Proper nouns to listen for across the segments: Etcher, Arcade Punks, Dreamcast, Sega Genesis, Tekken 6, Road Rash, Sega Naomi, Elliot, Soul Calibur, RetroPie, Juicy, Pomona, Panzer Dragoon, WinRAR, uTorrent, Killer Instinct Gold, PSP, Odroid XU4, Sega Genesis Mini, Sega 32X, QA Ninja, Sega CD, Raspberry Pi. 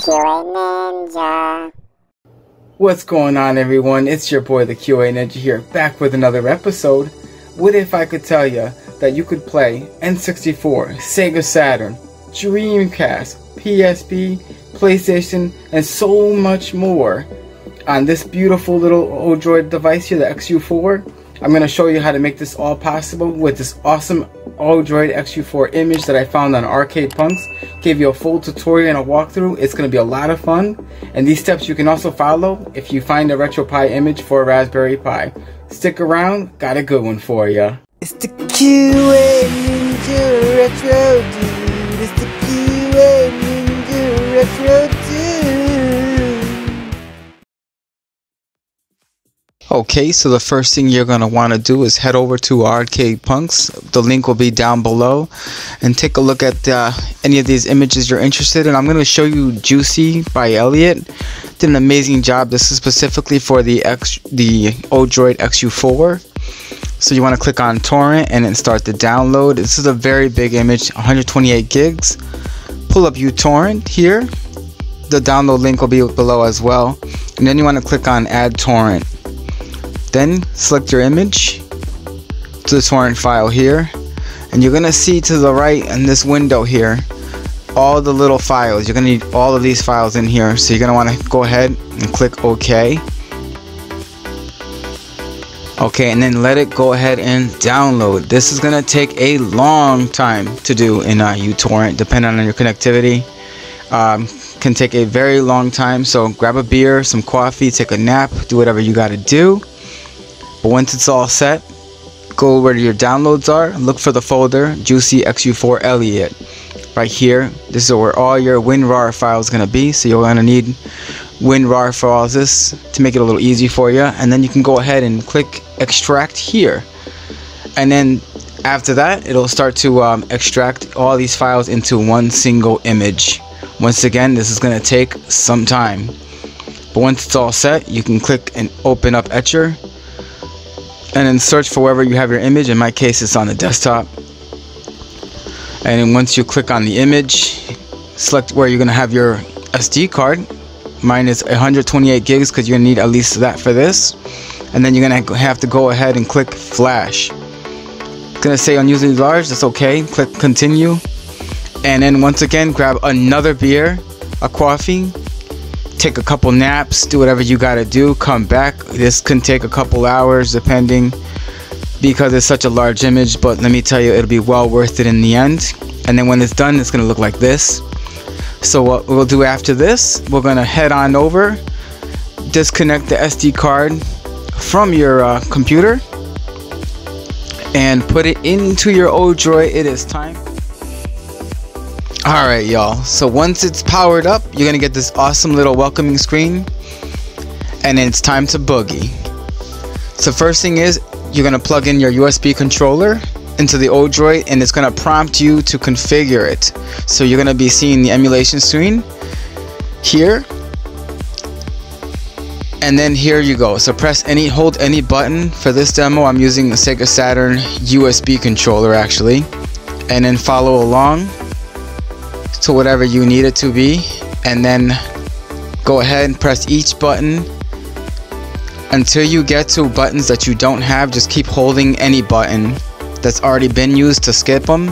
QA Ninja. What's going on, everyone? It's your boy the QA Ninja here, back with another episode. What if I could tell you that you could play N64, Sega Saturn, Dreamcast, PSP, PlayStation, and so much more on this beautiful little Odroid device here, the XU4. I'm going to show you how to make this all possible with this awesome Odroid XU4 image that I found on Arcade Punks. Give you a full tutorial and a walkthrough. It's going to be a lot of fun. And these steps you can also follow if you find a RetroPie image for a Raspberry Pi. Stick around, got a good one for ya. It's the QA Ninja Retro Dude. It's the QA Ninja Retro Dude. Okay, so the first thing you're going to want to do is head over to Arcade Punks. The link will be down below. And take a look at any of these images you're interested in. I'm going to show you Juicy by Elliot. Did an amazing job. This is specifically for the Odroid XU4. So you want to click on Torrent and then start the download. This is a very big image, 128 gigs. Pull up uTorrent here. The download link will be below as well. And then you want to click on Add Torrent. Then select your image to the torrent file here. And you're going to see to the right in this window here, all the little files. You're going to need all of these files in here. So you're going to want to go ahead and click OK. Okay, and then let it go ahead and download. This is gonna take a long time to do in uTorrent, depending on your connectivity. Can take a very long time, so grab a beer, some coffee, take a nap, do whatever you gotta do. But once it's all set, go where your downloads are, look for the folder, Juicy XU4 Elliot. Right here, this is where all your WinRAR files gonna be, so you're gonna need WinRAR for all this to make it a little easy for you. And then you can go ahead and click extract here, and then after that it'll start to extract all these files into one single image. Once again, this is going to take some time, but once it's all set you can click and open up Etcher and then search for wherever you have your image. In my case it's on the desktop, and then once you click on the image, select where you're going to have your SD card. Mine is 128 gigs because you're going to need at least that for this. And then you're going to have to go ahead and click flash. It's going to say unusually large, that's okay. Click continue. And then once again, grab another beer, a coffee, take a couple naps, do whatever you got to do, come back. This can take a couple hours depending because it's such a large image, but let me tell you, it'll be well worth it in the end. And then when it's done, it's going to look like this. So what we'll do after this, we're going to head on over, disconnect the SD card from your computer and put it into your Odroid. It is time. Alright y'all, so once it's powered up, you're going to get this awesome little welcoming screen, and then it's time to boogie. So first thing is, you're going to plug in your USB controller into the Odroid, and it's going to prompt you to configure it. So you're going to be seeing the emulation screen here, and then here you go. So press any, hold any button. For this demo I'm using the Sega Saturn USB controller actually, and then follow along to whatever you need it to be, and then go ahead and press each button until you get to buttons that you don't have. Just keep holding any button that's already been used to skip them,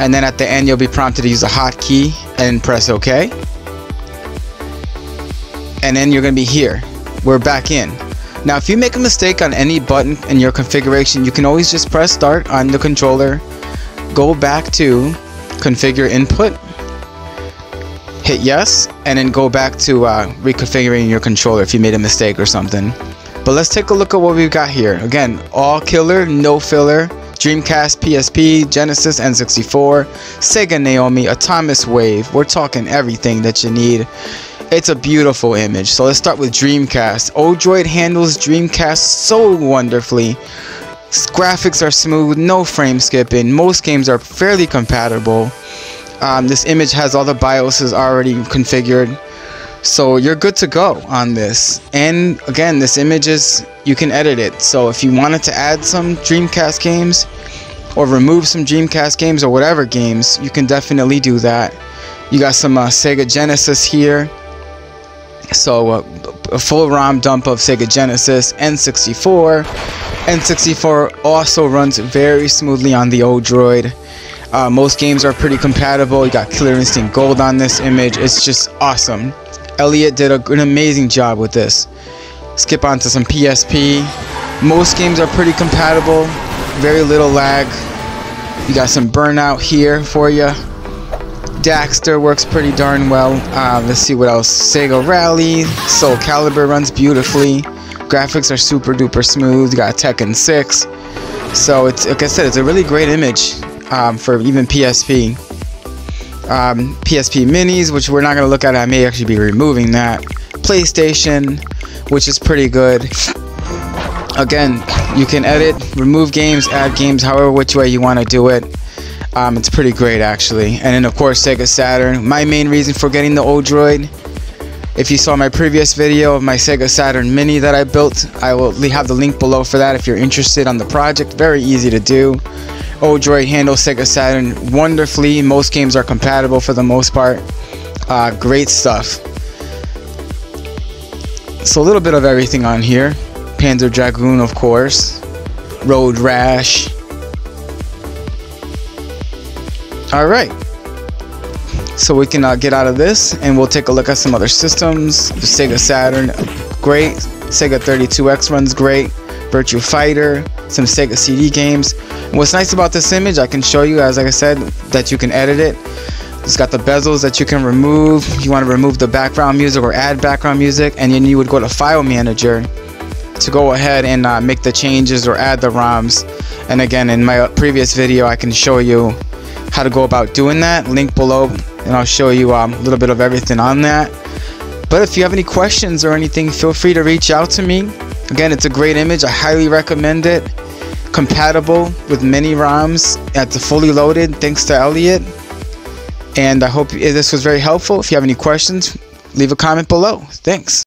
and then at the end you'll be prompted to use a hotkey and press OK, and then you're gonna be here. We're back in. Now if you make a mistake on any button in your configuration, you can always just press start on the controller, go back to configure input, hit yes, and then go back to reconfiguring your controller if you made a mistake or something. But let's take a look at what we've got here. Again, all killer, no filler. Dreamcast, PSP, Genesis, N64, Sega Naomi, Atomiswave. We're talking everything that you need. It's a beautiful image. So let's start with Dreamcast. Odroid handles Dreamcast so wonderfully. Graphics are smooth, no frame skipping. Most games are fairly compatible. This image has all the BIOSes already configured. So you're good to go on this. And again, this image is, you can edit it. So if you wanted to add some Dreamcast games or remove some Dreamcast games or whatever games, you can definitely do that. You got some Sega Genesis here. So a full ROM dump of Sega Genesis, N64. N64 also runs very smoothly on the Odroid. Most games are pretty compatible. You got Killer Instinct Gold on this image. It's just awesome. Elliot did an amazing job with this. Skip on to some PSP. Most games are pretty compatible. Very little lag. You got some Burnout here for you. Daxter works pretty darn well. Let's see what else. Sega Rally. Soul Calibur runs beautifully. Graphics are super duper smooth. You got Tekken 6. So it's, like I said, it's a really great image. For even PSP. PSP Minis, which we're not going to look at. I may actually be removing that. PlayStation, which is pretty good. Again, you can edit, remove games, add games, however which way you want to do it. It's pretty great, actually. And then, of course, Sega Saturn. My main reason for getting the Odroid, if you saw my previous video of my Sega Saturn Mini that I built, I will have the link below for that if you're interested on the project. Very easy to do. Odroid handles Sega Saturn wonderfully. Most games are compatible for the most part. Great stuff. So a little bit of everything on here. Panzer Dragoon, of course. Road Rash. Alright. So we can get out of this and we'll take a look at some other systems. The Sega Saturn, great. Sega 32X runs great. Virtua Fighter, some Sega CD games. What's nice about this image, I can show you, as like I said, that you can edit it. It's got the bezels that you can remove. You want to remove the background music or add background music, and then you would go to File Manager to go ahead and make the changes or add the ROMs. And again, in my previous video, I can show you how to go about doing that. Link below, and I'll show you a little bit of everything on that. But if you have any questions or anything, feel free to reach out to me. Again, it's a great image. I highly recommend it. Compatible with many ROMs at the fully loaded, thanks to Elliot. And I hope this was very helpful. If you have any questions, leave a comment below. Thanks.